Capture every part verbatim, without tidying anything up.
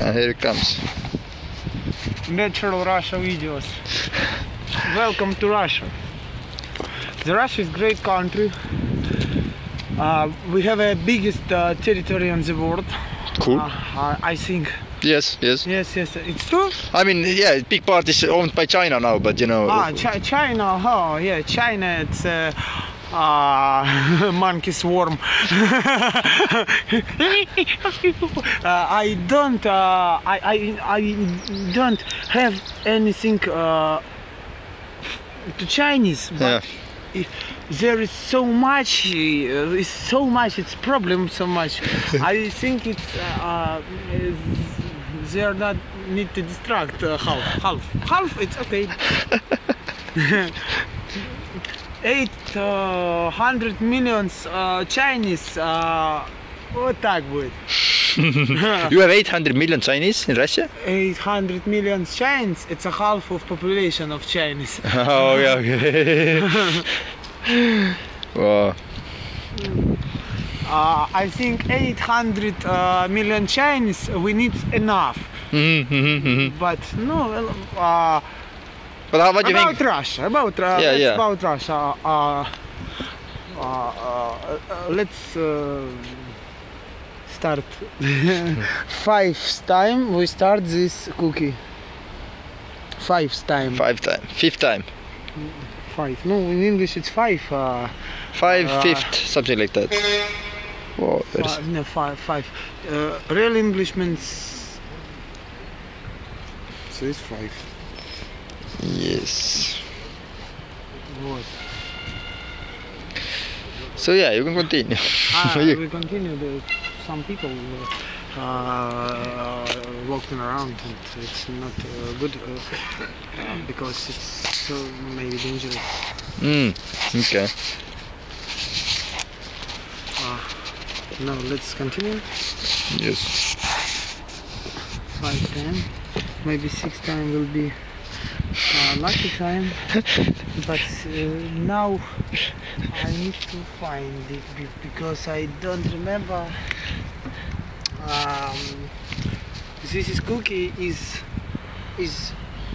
And here it comes. Natural Russian videos. Welcome to Russia. The Russia is a great country. Uh, we have the biggest uh, territory in the world. Cool. Uh, I think. Yes, yes. Yes, yes. It's true. I mean, yeah, big part is owned by China now, but you know. Ah, Ch China. Oh, yeah, China. It's. Uh, Uh, monkey swarm. uh, I don't. Uh, I, I I don't have anything uh, to Chinese. But yeah. There is so much. Uh, it's so much. It's problem so much. I think it's. Uh, it's they are not need to distract uh, half. Half. Half. It's okay. eight hundred millions uh, Chinese. Uh, what that would. You have eight hundred million Chinese in Russia? eight hundred million Chinese. It's a half of population of Chinese. Oh yeah. Okay. Wow. Uh, I think eight hundred uh, million Chinese. We need enough. Mm-hmm, mm-hmm. But no. Uh, But how, what do you about think? Russia, about, uh, yeah, yeah. about Russia, about uh, uh, uh, uh, let's uh, start. Five time we start this cookie. Five time. Five time. Fifth time. Five. No, in English it's five. Uh, five, uh, fifth, something like that. Whoa, five, no, five, five. Uh, real English means. So it's five. Yes. What? So yeah, you can continue. Ah, we continue. The, some people uh, uh, walking around, and it's not uh, good uh, because it's so maybe dangerous. Mm. Okay. Uh, now let's continue. Yes. Five times, maybe six times will be. Uh, lucky time, but uh, now I need to find it because I don't remember. Um, this is cookie is is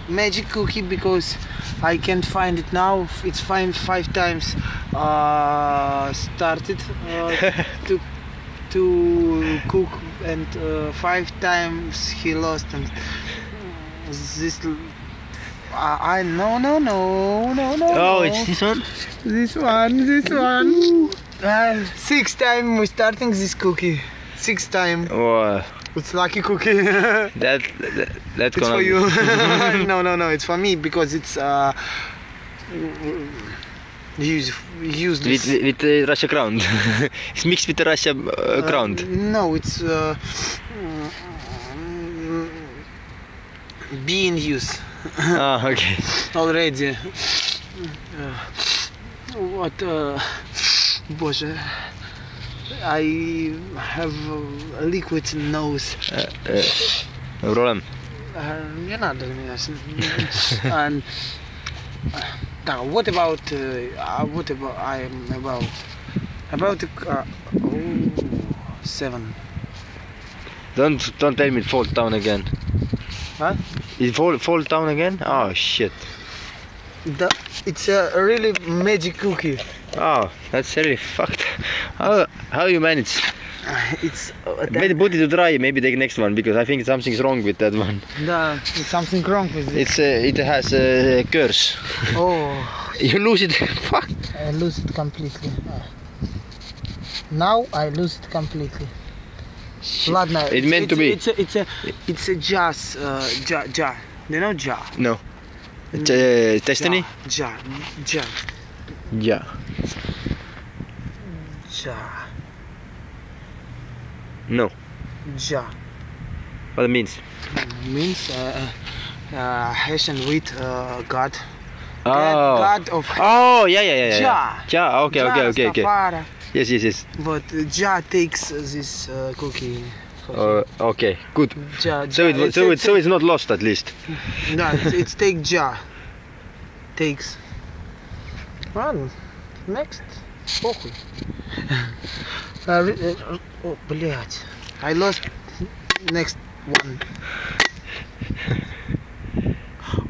magic cookie because I can't find it now. It's five five times uh, started uh, to to cook, and uh, five times he lost, and this. I no no no no no. Oh, it's this one. This one, this one. Uh, six time we're starting this cookie. Six time. Wow. It's lucky cookie. that, that that's it's gonna. It's for you. no no no, it's for me because it's uh. Use use this. With with the Russia ground. It's mixed with the Russia uh, ground. Uh, no, it's uh. Be in use. Ah, oh, okay. Already. Uh, what? Uh, Боже. I have a liquid nose. Uh, uh, no problem. Не надо меня. And now, what about? Uh, what about? I'm about about uh, oh, seven. Don't don't tell me fall down again. Huh? It fall fall down again? Oh shit! The, it's a really magic cookie. Oh, that's really fucked. How how you manage? It's. Uh, maybe put it to dry. Maybe take next one because I think something's wrong with that one. No, it's something wrong with it. It's uh, it has a curse. Oh. You lose it. Fuck. I lose it completely. Now I lose it completely. Ладно, it meant it's, to be. It's a, it's a, it's a jazz, uh, ja, ja. You know ja? No. It's a destiny? Ja, ja, ja. Ja. No. Ja. What it means? It means uh, uh, Haitian with uh, God. Oh. God of. Oh, yeah, yeah, yeah. Ja. Ja, okay, ja, okay, okay, okay. Stafara. Yes, yes, yes. But uh, Ja takes uh, this uh, cookie. Uh, okay, good. Ja, so, ja. It, it's, so, it's, it, so it's not lost at least. No, it's, it's take Ja. Takes. Well, next. Похуй. uh, uh, oh, блядь. I lost next one.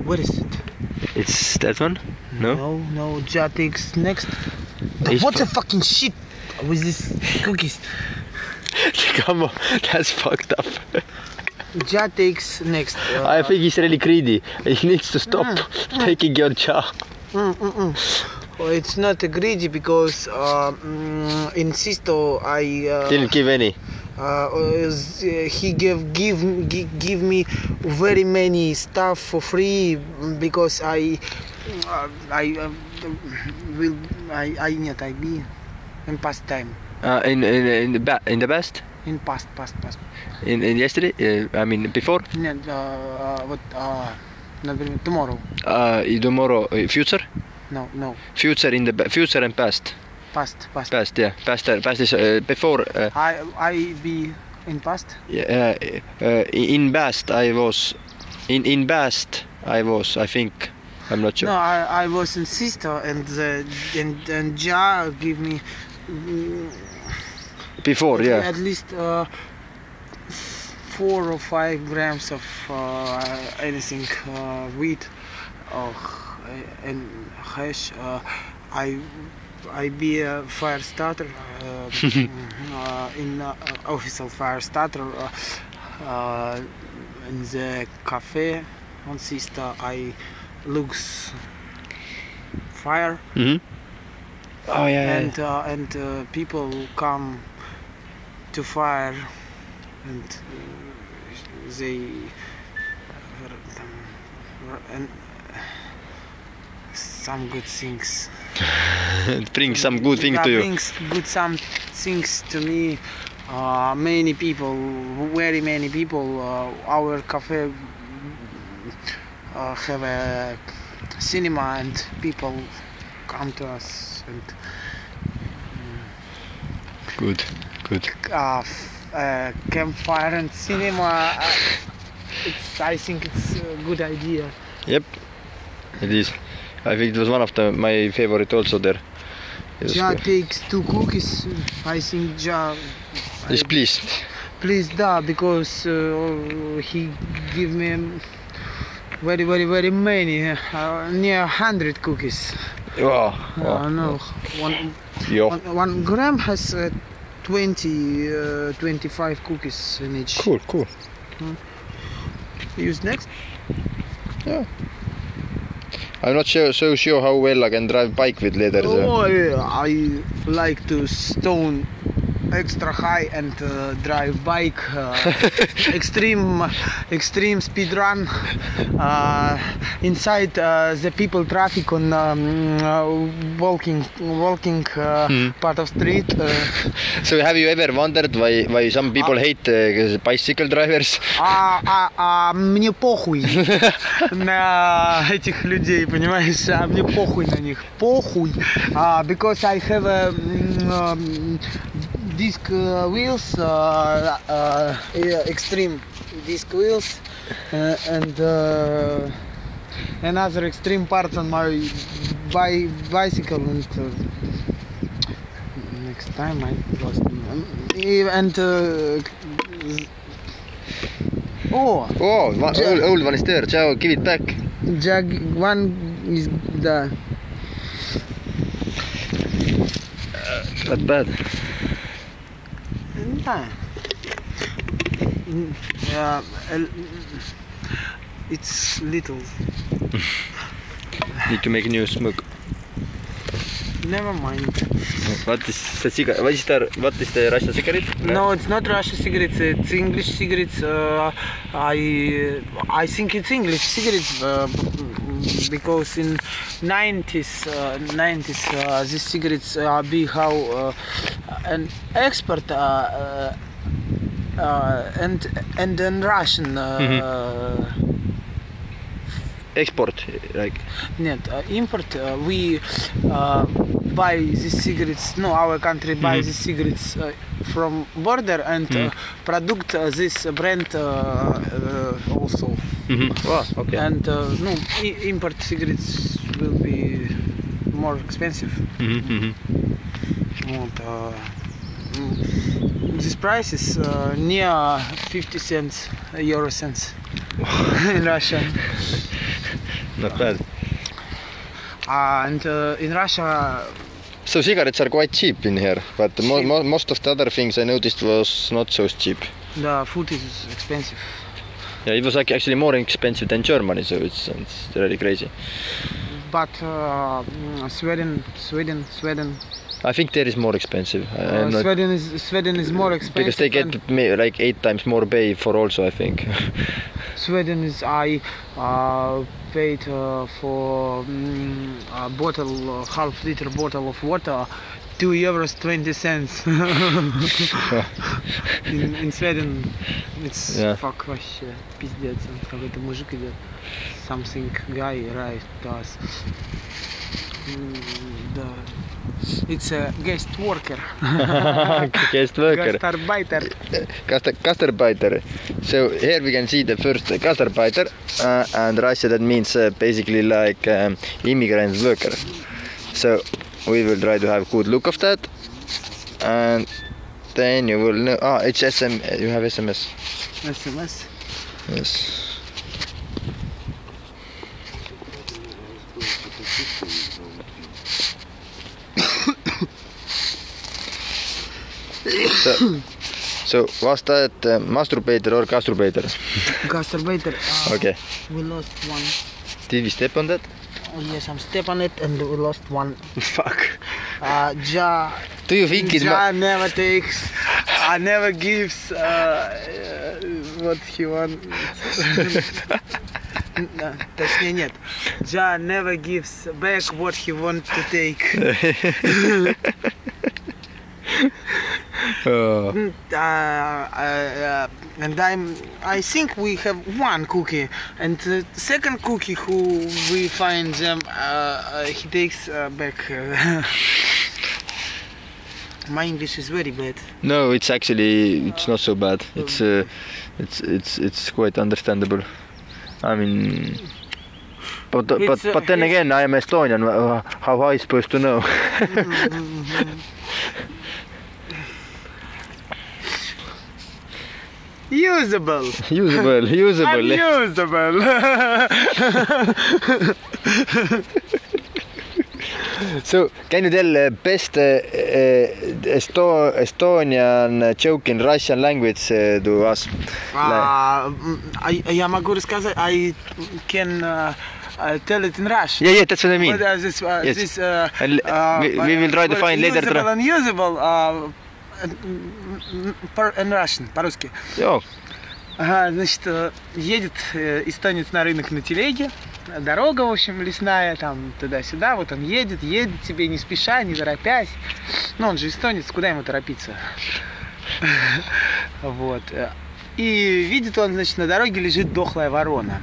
What is it? It's that one? No? No, no, Jatix next. But what the fucking shit with these cookies? Come on, that's fucked up. Jatix next. Uh, I think he's really greedy. He needs to stop mm. taking your jar. Mm, mm, mm. Well, it's not greedy because uh, mm, in Sisto I uh, didn't give any. Uh, he gave give give me very many stuff for free because I uh, I uh, will I I need I be in past time. Uh, in in in the ba in the past. In past past past. In in yesterday. Uh, I mean before. No, uh, what? Uh, tomorrow. Uh, tomorrow future. No, no. Future in the future and past. Past, past. Past, yeah. Past, uh, past is uh, before. Uh, I, I be in past. Yeah, uh, uh, in past I was. In in past I was. I think. I'm not sure. No, I, I was in Sisto and uh, and and Jar give me. Before, yeah. At least uh, four or five grams of uh, anything uh, wheat. Oh. And hash, uh, I, I be a fire starter uh, uh, in uh, official fire starter uh, uh, in the cafe on Sisto. I looks fire. Mm-hmm. Oh yeah. And yeah. Uh, and uh, people come to fire and uh, they and. Some good things. Bring some good things to you. Brings good some things to me. Uh, many people, very many people. Uh, our cafe uh, have a cinema, and people come to us. And um, good, good. Uh, uh, campfire and cinema. Uh, it's, I think it's a good idea. Yep, it is. I think it was one of the, my favorite also there. Ja takes two cookies. I think Ja. Is pleased. Pleased, da, because uh, he gave me very, very, very many, uh, near one hundred cookies. Wow. wow. Uh, no, one, one, one gram has uh, twenty, uh, twenty-five cookies in each. Cool, cool. Uh, use next? Yeah. I'm not sure, so sure how well I can drive bike with leather. Oh, yeah. I like to stone extra high and uh, drive bike. Uh, extreme, extreme speed run. Uh, inside uh, the people traffic on um, uh, walking, walking uh, hmm. part of street. Uh, so have you ever wondered why why some people uh, hate uh, bicycle drivers? А а а мне похуй на этих людей, понимаешь? А мне похуй на них. Похуй. Because I have a um, disc uh, wheels, uh, uh, yeah, extreme disc wheels, uh, and uh, another extreme part on my bi bicycle. And uh, next time I lost. And uh, oh, oh, one, old, old one is there. Ciao, give it back. Jag one is the. Uh, not bad. Yeah, it's little. Need to make a new smoke. Never mind. What is the cigarette? What is the, what is the Russian cigarette? No? No, it's not Russian cigarettes. It's English cigarettes. Uh, I I think it's English cigarettes uh, because in nineties uh, nineties uh, these cigarettes are uh, be how uh, an expert uh, uh, uh, and and then Russian. Uh, mm-hmm. Export, like? No, uh, import. Uh, we uh, buy these cigarettes. No, our country buys mm-hmm. these cigarettes uh, from border and mm-hmm. uh, product uh, this brand uh, uh, also. Mm-hmm. Oh, okay. And uh, no, import cigarettes will be more expensive. Mm-hmm. Mm-hmm. And, uh, This price is uh, near fifty cents, euro cents in Russia. Not bad. Uh, and uh, in Russia. So cigarettes are quite cheap in here, but mo mo most of the other things I noticed was not so cheap. The food is expensive. Yeah, it was actually more expensive than Germany, so it's, it's really crazy. But uh, Sweden, Sweden, Sweden. I think there is more expensive. Uh, Sweden is Sweden is more expensive because they get like eight times more pay for also I think. Sweden is I uh, paid uh, for um, a bottle, a half liter bottle of water, two euros twenty cents. in, in Sweden, it's yeah. Fuck вообще пиздец, какой-то мужик идет. Something guy right us. The, it's a guest worker. Guest worker. Gastarbeiter. Gastarbeiter. So here we can see the first Gastarbeiter, uh, and Russia that means uh, basically like um, immigrant worker. So we will try to have a good look of that, and then you will know. Ah, oh, it's S M S. You have S M S. S M S. Yes. So, so was that uh, masturbator or gasturbator? Gasturbator. Uh, okay. We lost one. Did we step on that? Oh, yes, I'm step on it and we lost one. Fuck. Uh, ja. Do you think it? Ja never takes. I never gives. Uh, uh, what he wants. Точнее нет. Ja never gives back what he wants to take. Uh, uh, uh, and I'm, I think we have one cookie, and the second cookie who we find them, uh, uh, he takes uh, back. Uh, my English is very bad. No, it's actually it's not so bad. It's uh, it's it's it's quite understandable. I mean, but but but, but then again, I am Estonian. How are you supposed to know? Usable. Usable, usable. I'm usable. So, can you tell the uh, best uh, uh, Esto Estonian joke in Russian language uh, to us? Uh, I, я могу рассказать, I can uh, uh, tell it in Russian. Yeah, yeah, that's what I mean. But, uh, this, uh, yes. This, uh, uh, we, we will try to find later. Usable and usable. Uh, in Russian, по-русски. Ага, значит, едет эстонец на рынок на телеге, дорога, в общем, лесная, там, туда-сюда, вот он едет, едет себе не спеша, не торопясь. Ну, он же эстонец, куда ему торопиться? Вот. И видит он, значит, на дороге лежит дохлая ворона.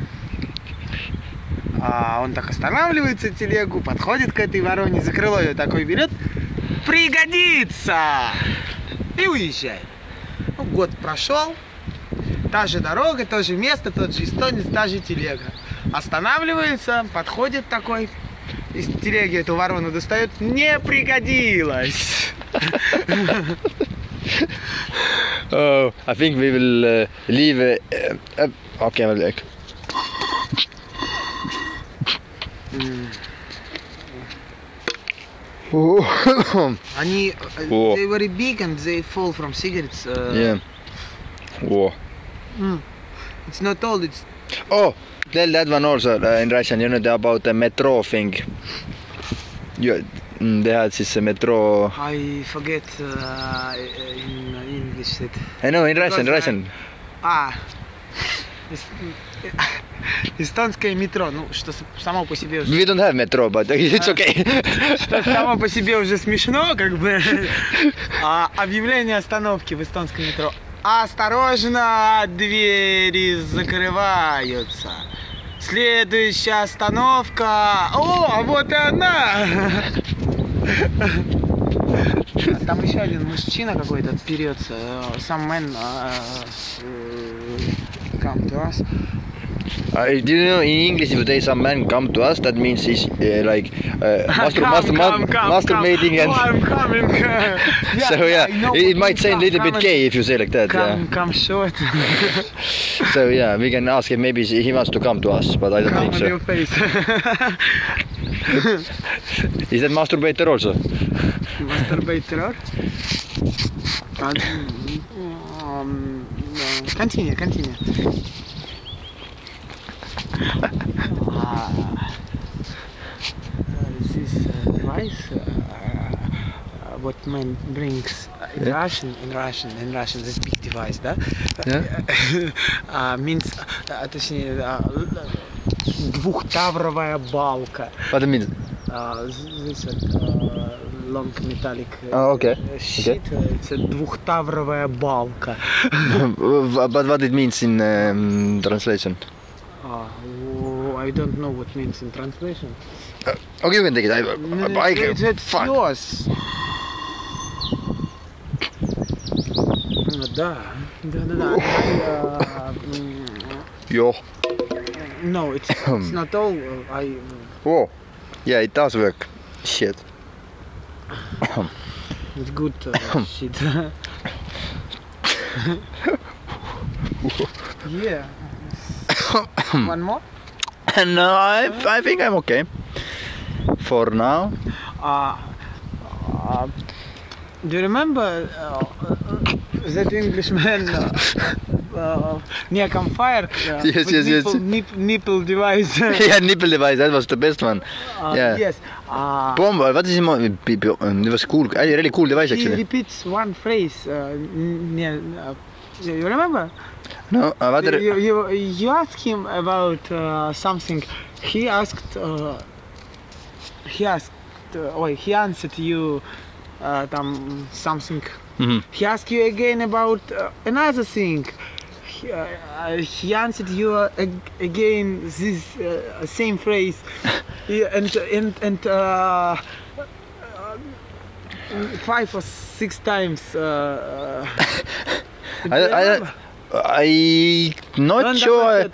Он так останавливается телегу, подходит к этой вороне, за крыло ее такой берет, пригодится! И уезжает. Ну, год прошел, та же дорога, то же место, тот же эстонец, та же телега. Останавливается, подходит такой, из телеги эту ворону достает, не пригодилось. Oh, I think we will uh, leave. Uh, uh, okay, I'll look. Они, oh. They very big and they fall from cigarettes. Uh, yeah. Whoa. Mm. It's not old. It's. Oh, tell that one also uh, in Russian. You know about the metro thing. You, mm, they had this uh, metro. I forget uh, in English that. I know in Russian. Because Russian. I... Ah. Эстонское метро, ну что само по себе уже. We don't have metro, but it's okay. Что само по себе уже смешно, как бы. А, объявление остановки в эстонском метро. Осторожно, двери закрываются. Следующая остановка. О, вот и она. А там еще один мужчина какой-то перется. Some men uh, come to us. I didn't know in English if they some man come to us, that means he's uh, like uh, master, come, master, come, come, masturbating come. And. Oh, I'm coming. Yeah, so yeah, no, it, it might sound a little bit gay if you say like that. Come, yeah. Come short. So yeah, we can ask him. Maybe he wants to come to us, but I don't come think so. Your face. Is that masturbator also? Masturbator. Um, continue, continue. Uh, this uh, device, uh, uh, what man brings in yeah. Russian, in Russian, in Russian, this big device, да? Yeah. uh, means, uh, точнее, двухтавровая балка. What do you mean? Uh, this like, uh, long metallic uh, oh, okay. sheet. Okay. Uh, it's a двухтавровая балка. But what it means in um, translation? Uh, I don't know what means in translation. Uh, okay, you can take it. I, I, I, I can. It's yours. Да, да, да, да. Yo. No, it's, it's not all. I. Whoa. Yeah, it does work. Shit. It's good uh, shit. Yeah. One more? No, I, I think I'm okay. For now. Uh, uh, do you remember uh, that Englishman uh, uh, near campfire? Uh, yes, yes, nipple, yes. Nip, nipple device. Yeah, nipple device, that was the best one. Uh, yeah. Yes. Uh, Bomb, what is it? It was cool, really cool device actually. He repeats one phrase uh, near. Uh, You remember? No, uh, what you, you, you asked him about uh, something. He asked, uh, he asked, uh, oh, he answered you uh, там, something. Mm-hmm. He asked you again about uh, another thing. He, uh, he answered you uh, again this uh, same phrase. and and, and uh, five or six times. Uh, I, I, I'm not sure.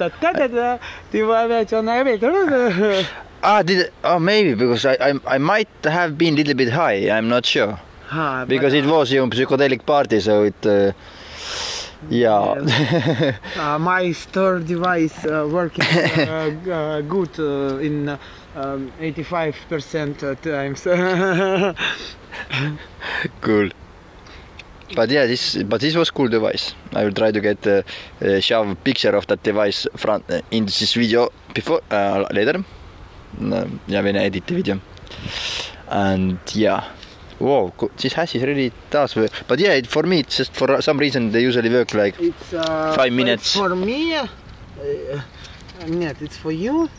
Ah, did oh maybe because I, I, I might have been a little bit high. I'm not sure. Ah, because it was your psychedelic party, so it. Uh, yeah. Yes. uh, my store device uh, working uh, uh, good uh, in eighty-five uh, percent um, times. Cool. But yeah, this but this was cool device. I will try to get a uh, uh, picture of that device front uh, in this video before uh, later. Uh, yeah, when I edit the video. And yeah, wow, this hash is really does work. But yeah, it, for me, it's just for some reason they usually work like it's, uh, five minutes. For me, uh, yeah, it's for you.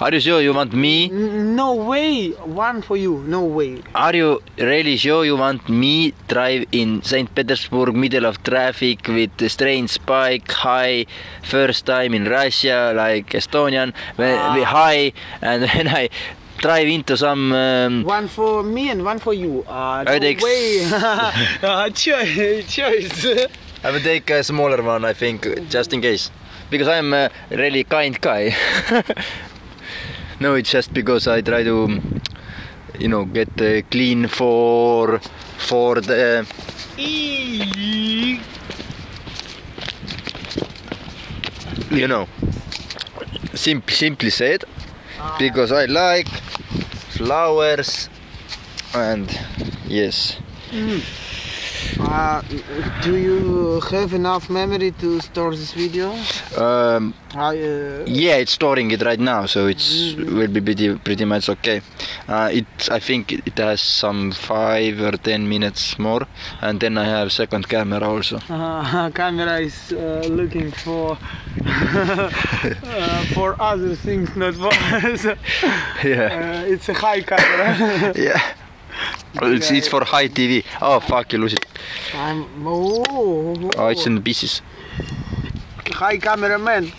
Are you sure you want me? No way, one for you, no way. Are you really sure you want me drive in Saint Petersburg, middle of traffic with a strange spike, high, first time in Russia, like Estonian, when ah. we high, and when I drive into some... Um, one for me and one for you. Uh, no way, uh, choice. I will take a smaller one, I think, just in case. Because I'm a really kind guy. No, it's just because I try to, you know, get uh, clean for for the. You know, sim simply said, because I like flowers, and yes. Mm. Uh, do you have enough memory to store this video? Um, I, uh, yeah, it's storing it right now, so it's mm-hmm. will be pretty, pretty much okay. Uh, it, I think it has some five or ten minutes more, and then I have second camera also. Uh, camera is uh, looking for uh, for other things, not for us. Yeah. Uh, it's a high camera. Yeah. It's, it's for high T V. Oh fuck, you lose it. I'm, oh, oh, oh. Oh, it's in pieces. Hi cameraman.